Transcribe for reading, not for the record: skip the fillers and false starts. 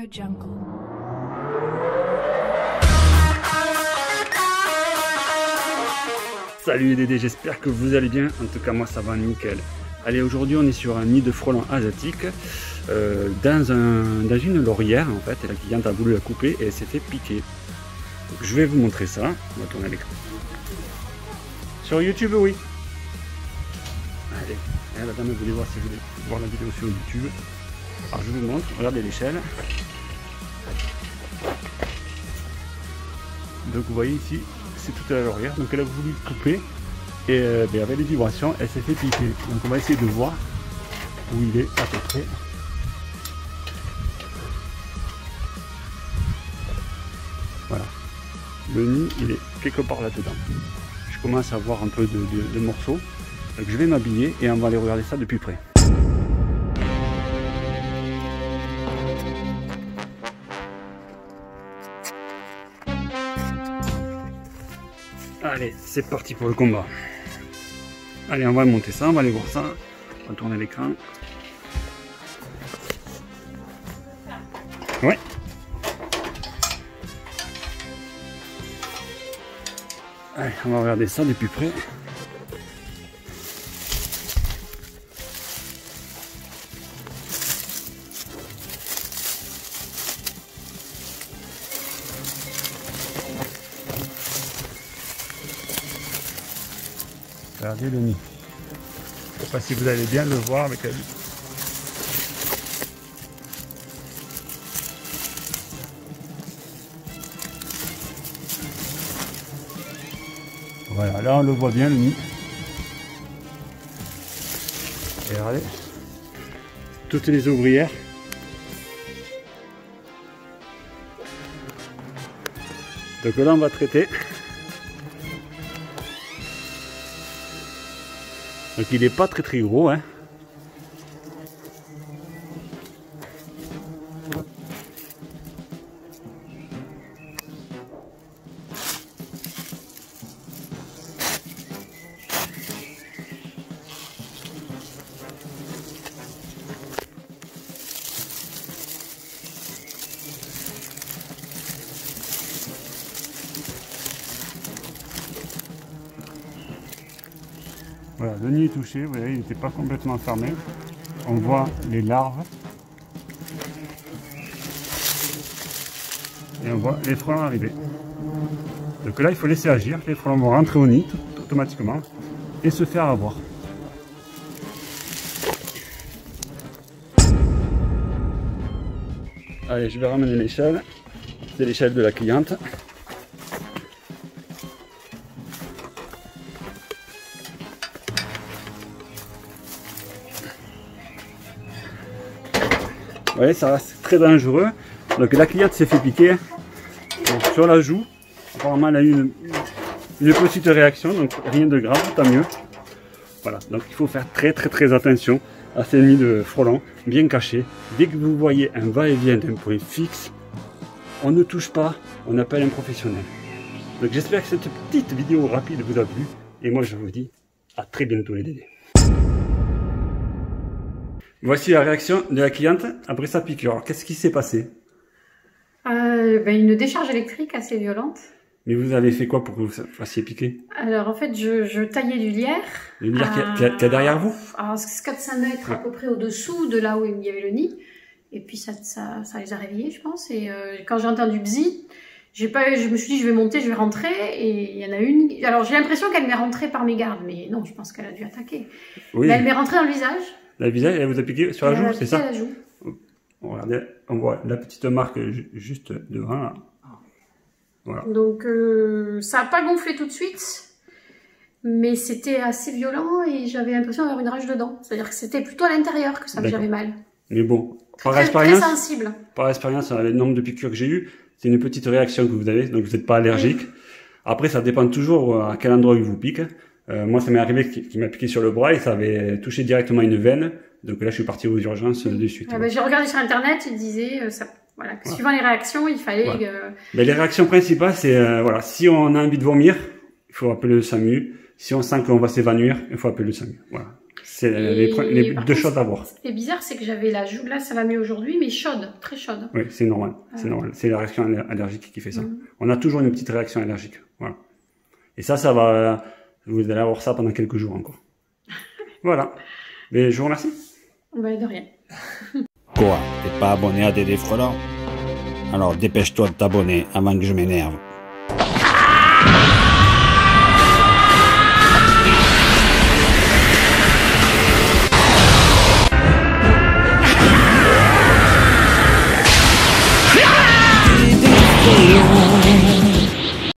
their jungle. Salut Dédé, j'espère que vous allez bien. En tout cas, moi ça va nickel. Allez, aujourd'hui on est sur un nid de frelons asiatiques dans une laurière en fait. Et la cliente a voulu la couper et elle s'est fait piquer. Donc, je vais vous montrer ça. On va tourner l'écran. Sur YouTube, oui. Allez, la dame voulait voir si vous voulez voir la vidéo sur YouTube. Alors je vous montre, regardez l'échelle. Donc vous voyez ici, c'est toute la laurière. Donc elle a voulu couper et avec les vibrations, elle s'est fait piquer. Donc on va essayer de voir où il est à peu près. Voilà. Le nid, il est quelque part là-dedans. Je commence à voir un peu de morceaux. Donc je vais m'habiller et on va aller regarder ça de plus près. Allez, c'est parti pour le combat. Allez, on va monter ça, on va aller voir ça. On va tourner l'écran. Ouais. Allez, on va regarder ça de plus près. Regardez le nid. Je ne sais pas si vous allez bien le voir avec la lumière. Voilà, là on le voit bien le nid. Et regardez, toutes les ouvrières. Donc là on va traiter. Donc il n'est pas très gros, hein. Voilà, le nid est touché, vous voyez, il n'était pas complètement fermé. On voit les larves. Et on voit les frelons arriver. Donc là, il faut laisser agir. Les frelons vont rentrer au nid automatiquement et se faire avoir. Allez, je vais ramener l'échelle. C'est l'échelle de la cliente. Vous voyez, ça reste très dangereux. Donc la cliente s'est fait piquer. Donc, sur la joue, apparemment elle a eu une petite réaction, donc rien de grave, tant mieux. Voilà, donc il faut faire très attention à ces nids de frelons, bien cachés. Dès que vous voyez un va-et-vient d'un point fixe, on ne touche pas, on appelle un professionnel. Donc j'espère que cette petite vidéo rapide vous a plu. Et moi je vous dis à très bientôt les Dédés. Voici la réaction de la cliente après sa piqûre. Alors, qu'est-ce qui s'est passé? Une décharge électrique assez violente. Mais vous avez fait quoi pour que vous fassiez piquer? Alors, en fait, je taillais du lierre. Le lierre qu'il y a derrière vous? Alors, 4-5 mètres, ouais. À peu près au-dessous de là où il y avait le nid. Et puis, ça les a réveillés, je pense. Et quand j'ai entendu bzi, je me suis dit, je vais monter, je vais rentrer, et il y en a une... Alors, j'ai l'impression qu'elle m'est rentrée par mes gardes, mais non, je pense qu'elle a dû attaquer. Oui. Mais elle m'est rentrée dans le visage. La visage, elle vous a piqué sur la joue, c'est ça? Regardez, on voit la petite marque juste devant là. Voilà. Donc ça n'a pas gonflé tout de suite, mais c'était assez violent et j'avais l'impression d'avoir une rage dedans. C'est-à-dire que c'était plutôt à l'intérieur que ça me faisait mal. Mais bon, par expérience, le nombre de piqûres que j'ai eues, c'est une petite réaction que vous avez, donc vous n'êtes pas allergique. Oui. Après, ça dépend toujours à quel endroit il vous pique. Moi, ça m'est arrivé qu'il m'a piqué sur le bras et ça avait touché directement une veine. Donc là, je suis parti aux urgences de suite. Ah bah, j'ai regardé sur Internet, il disait que suivant les réactions, il fallait... Voilà. Mais les réactions principales, c'est si on a envie de vomir, il faut appeler le SAMU. Si on sent qu'on va s'évanouir, il faut appeler le SAMU. Voilà. C'est les deux choses à voir. Ce qui est bizarre, c'est que j'avais la joue, là ça va mieux aujourd'hui, mais chaude, très chaude. Oui, c'est normal, c'est normal. C'est la réaction allergique qui fait ça. On a toujours une petite réaction allergique, voilà. Et ça, ça va, vous allez avoir ça pendant quelques jours encore. Voilà. Mais je vous remercie. Ouais, de rien. Quoi, t'es pas abonné à DD Frelons? Alors dépêche-toi de t'abonner avant que je m'énerve.